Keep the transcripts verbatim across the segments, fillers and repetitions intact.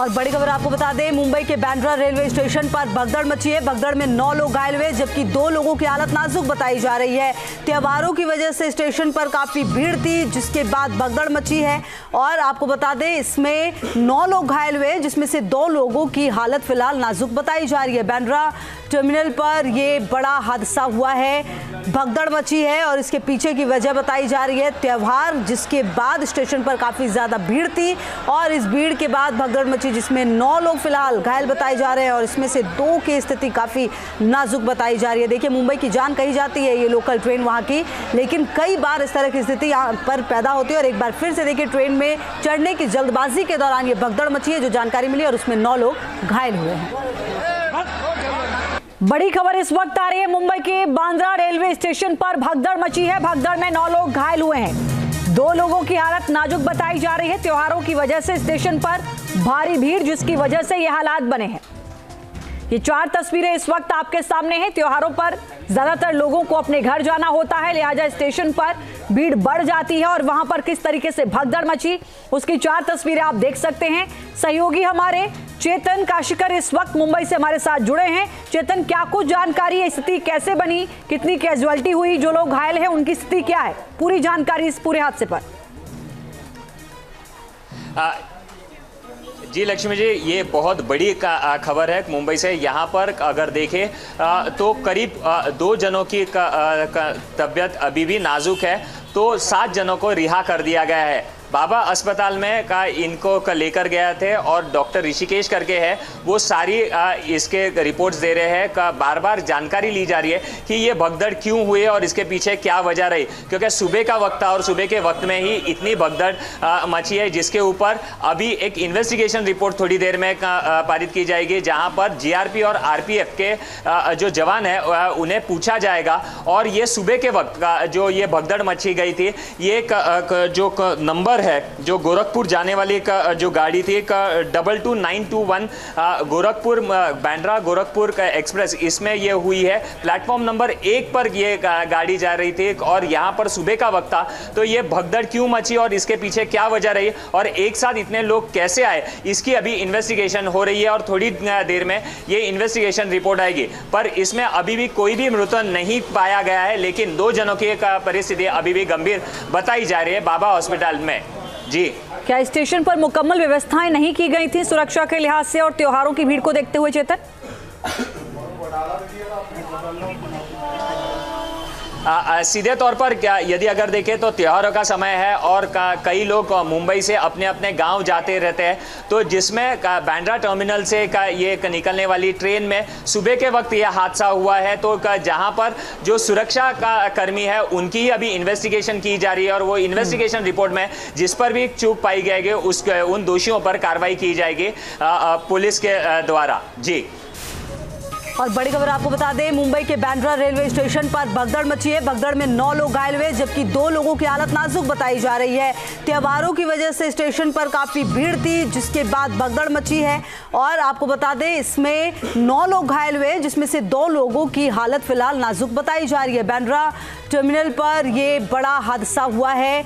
और बड़ी खबर आपको बता दें, मुंबई के बांद्रा रेलवे स्टेशन पर भगदड़ मची है। भगदड़ में नौ लोग घायल हुए, जबकि दो लोगों की हालत नाजुक बताई जा रही है। त्योहारों की वजह से स्टेशन पर काफ़ी भीड़ थी, जिसके बाद भगदड़ मची है। और आपको बता दें, इसमें नौ लोग घायल हुए, जिसमें से दो लोगों की हालत फिलहाल नाजुक बताई जा रही है। बांद्रा टर्मिनल पर ये बड़ा हादसा हुआ है, भगदड़ मची है और इसके पीछे की वजह बताई जा रही है त्यौहार, जिसके बाद स्टेशन पर काफ़ी ज़्यादा भीड़ थी और इस भीड़ के बाद भगदड़ मची, जिसमें नौ लोग फिलहाल घायल बताए जा रहे हैं और इसमें से दो की स्थिति काफ़ी नाजुक बताई जा रही है। देखिए, मुंबई की जान कही जाती है ये लोकल ट्रेन वहाँ की, लेकिन कई बार इस तरह की स्थिति यहाँ पर पैदा होती है और एक बार फिर से देखिए, ट्रेन में चढ़ने की जल्दबाजी के दौरान ये भगदड़ मची है, जो जानकारी मिली, और उसमें नौ लोग घायल हुए हैं। बड़ी खबर इस वक्त आ रही है, मुंबई के बांद्रा रेलवे स्टेशन पर भगदड़ मची है। भगदड़ में नौ लोग घायल हुए हैं, दो लोगों की हालत नाजुक बताई जा रही है। त्योहारों की वजह से स्टेशन पर भारी भीड़, जिसकी वजह से ये हालात बने हैं। ये चार तस्वीरें इस वक्त आपके सामने हैं। त्योहारों पर ज्यादातर लोगों को अपने घर जाना होता है, लिहाजा स्टेशन पर भीड़ बढ़ जाती है और वहां पर किस तरीके से भगदड़ मची, उसकी चार तस्वीरें आप देख सकते हैं। सहयोगी हमारे चेतन काशिकर इस वक्त मुंबई से हमारे साथ जुड़े हैं। चेतन, क्या कुछ जानकारी है, स्थिति कैसे बनी, कितनी कैजुअलिटी हुई, जो लोग घायल हैं उनकी स्थिति क्या है, पूरी जानकारी इस पूरे हादसे पर। आ... जी लक्ष्मी जी, ये बहुत बड़ी खबर है मुंबई से। यहाँ पर अगर देखें तो करीब दो जनों की तबीयत अभी भी नाजुक है, तो सात जनों को रिहा कर दिया गया है। बाबा अस्पताल में का इनको का लेकर गया थे और डॉक्टर ऋषिकेश करके है, वो सारी आ, इसके रिपोर्ट्स दे रहे हैं। का बार बार जानकारी ली जा रही है कि ये भगदड़ क्यों हुए और इसके पीछे क्या वजह रही, क्योंकि सुबह का वक्त था और सुबह के वक्त में ही इतनी भगदड़ मची है, जिसके ऊपर अभी एक इन्वेस्टिगेशन रिपोर्ट थोड़ी देर में पारित की जाएगी, जहाँ पर जी आर पी और आर पी एफ के आ, जो जवान है आ, उन्हें पूछा जाएगा। और ये सुबह के वक्त का जो ये भगदड़ मची गई थी, ये क, क, जो क, नंबर है, जो गोरखपुर जाने वाली का जो गाड़ी थी, का double two nine two one Gorakhpur Bandra Gorakhpur का एक्सप्रेस, इसमें यह हुई है। प्लेटफॉर्म नंबर एक पर यह गाड़ी जा रही थी और यहाँ पर सुबह का वक्त था। तो यह भगदड़ क्यों मची और इसके पीछे क्या वजह रही और एक साथ इतने लोग कैसे आए, इसकी अभी इन्वेस्टिगेशन हो रही है और थोड़ी देर में यह इन्वेस्टिगेशन रिपोर्ट आएगी। पर इसमें अभी भी कोई भी मृत नहीं पाया गया है, लेकिन दो जनों की परिस्थिति अभी भी गंभीर बताई जा रही है बाबा हॉस्पिटल में। जी, क्या स्टेशन पर मुकम्मल व्यवस्थाएं नहीं की गई थी सुरक्षा के लिहाज से और त्योहारों की भीड़ को देखते हुए, चेतन? आ, सीधे तौर पर क्या यदि अगर देखें तो त्योहारों का समय है और कई लोग मुंबई से अपने अपने गांव जाते रहते हैं, तो जिसमें बांद्रा टर्मिनल से का ये निकलने वाली ट्रेन में सुबह के वक्त यह हादसा हुआ है। तो जहां पर जो सुरक्षा का कर्मी है उनकी अभी इन्वेस्टिगेशन की जा रही है और वो इन्वेस्टिगेशन रिपोर्ट में जिस पर भी चूक पाई जाएगी उस उन दोषियों पर कार्रवाई की जाएगी पुलिस के द्वारा। जी, और बड़ी खबर आपको बता दें, मुंबई के बांद्रा रेलवे स्टेशन पर भगदड़ मची है। भगदड़ में नौ लोग घायल हुए, जबकि दो लोगों की हालत नाजुक बताई जा रही है। त्योहारों की वजह से स्टेशन पर काफ़ी भीड़ थी, जिसके बाद भगदड़ मची है। और आपको बता दें, इसमें नौ लोग घायल हुए, जिसमें से दो लोगों की हालत फिलहाल नाजुक बताई जा रही है। बांद्रा टर्मिनल पर ये बड़ा हादसा हुआ है,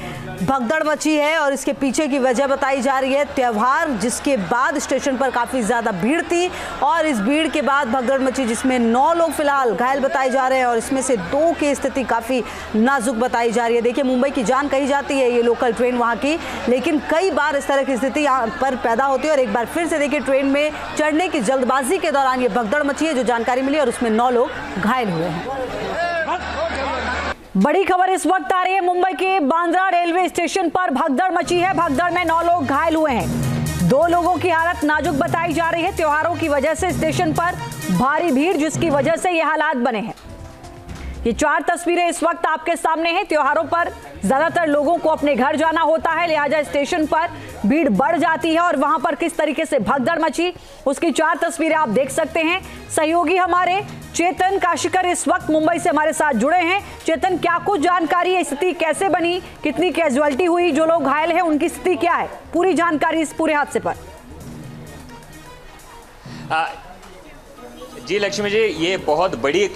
भगदड़ मची है और इसके पीछे की वजह बताई जा रही है त्यौहार, जिसके बाद स्टेशन पर काफ़ी ज़्यादा भीड़ थी और इस भीड़ के बाद भगदड़ मची, जिसमें नौ लोग फिलहाल घायल बताए जा रहे हैं और इसमें से दो की स्थिति काफ़ी नाजुक बताई जा रही है। देखिए, मुंबई की जान कही जाती है ये लोकल ट्रेन वहाँ की, लेकिन कई बार इस तरह की स्थिति यहाँ पर पैदा होती है और एक बार फिर से देखिए, ट्रेन में चढ़ने की जल्दबाजी के दौरान ये भगदड़ मची है, जो जानकारी मिली, और उसमें नौ लोग घायल हुए हैं। बड़ी खबर इस वक्त आ रही है, मुंबई के बांद्रा रेलवे स्टेशन पर भगदड़ मची है। भगदड़ में नौ लोग घायल हुए हैं, दो लोगों की हालत नाजुक बताई जा रही है। त्योहारों की वजह से स्टेशन पर भारी भीड़, जिसकी वजह से ये हालात बने हैं। ये चार तस्वीरें इस वक्त आपके सामने हैं। त्योहारों पर ज्यादातर लोगों को अपने घर जाना होता है, लिहाजा स्टेशन पर भीड़ बढ़ जाती है और वहां पर किस तरीके से भगदड़ मची, उसकी चार तस्वीरें आप देख सकते हैं। सहयोगी हमारे चेतन काशिकर इस वक्त मुंबई से हमारे साथ जुड़े हैं। चेतन, क्या कुछ जानकारी है, स्थिति कैसे बनी, कितनी कैजुअलिटी हुई, जो लोग घायल हैं उनकी स्थिति क्या है, पूरी जानकारी इस पूरे हादसे पर। आ... जी लक्ष्मी जी, ये बहुत बड़ी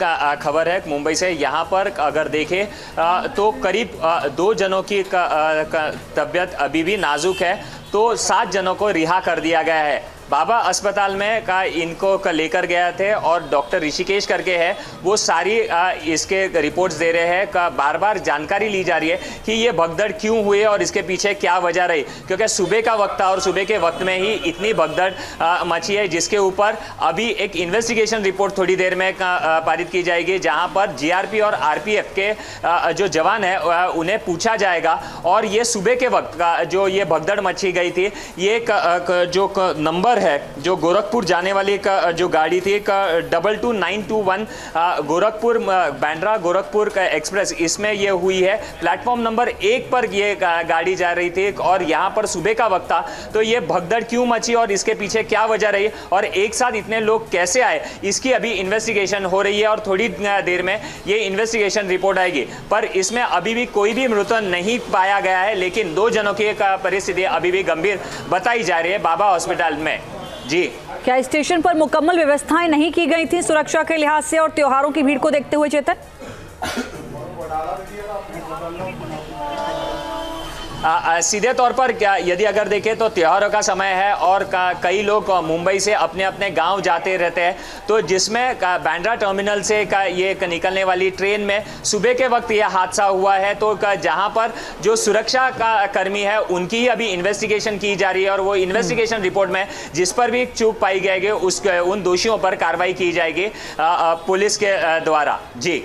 खबर है मुंबई से। यहाँ पर अगर देखें तो करीब दो जनों की तबीयत अभी भी नाजुक है, तो सात जनों को रिहा कर दिया गया है। बाबा अस्पताल में का इनको का लेकर गया थे और डॉक्टर ऋषिकेश करके है वो सारी इसके रिपोर्ट्स दे रहे हैं का बार बार जानकारी ली जा रही है कि ये भगदड़ क्यों हुए और इसके पीछे क्या वजह रही, क्योंकि सुबह का वक्त था और सुबह के वक्त में ही इतनी भगदड़ मची है जिसके ऊपर अभी एक इन्वेस्टिगेशन रिपोर्ट थोड़ी देर में पारित की जाएगी, जहाँ पर जीआरपी और आरपीएफ के जो जवान है उन्हें पूछा जाएगा। और ये सुबह के वक्त का जो ये भगदड़ मची गई थी, ये जो नंबर है जो गोरखपुर जाने वाली का जो गाड़ी थी का double two nine two one Gorakhpur Bandra Gorakhpur का एक्सप्रेस, इसमें यह हुई है। प्लेटफॉर्म नंबर एक पर यह गाड़ी जा रही थी और यहाँ पर सुबह का वक्त था। तो यह भगदड़ क्यों मची और इसके पीछे क्या वजह रही और एक साथ इतने लोग कैसे आए, इसकी अभी इन्वेस्टिगेशन हो रही है और थोड़ी देर में यह इन्वेस्टिगेशन रिपोर्ट आएगी। पर इसमें अभी भी कोई भी मृत नहीं पाया गया है, लेकिन दो जनों की परिस्थिति अभी भी गंभीर बताई जा रही है बाबा हॉस्पिटल में। जी, क्या स्टेशन पर मुकम्मल व्यवस्थाएं नहीं की गई थी सुरक्षा के लिहाज से और त्योहारों की भीड़ को देखते हुए? चेतन, सीधे तौर पर क्या यदि अगर देखें तो त्योहारों का समय है और कई लोग मुंबई से अपने अपने गांव जाते रहते हैं, तो जिसमें बांद्रा टर्मिनल से का ये निकलने वाली ट्रेन में सुबह के वक्त यह हादसा हुआ है। तो जहां पर जो सुरक्षा का कर्मी है उनकी अभी इन्वेस्टिगेशन की जा रही है और वो इन्वेस्टिगेशन रिपोर्ट में जिस पर भी चूक पाई जाएगी उस उन दोषियों पर कार्रवाई की जाएगी पुलिस के द्वारा। जी,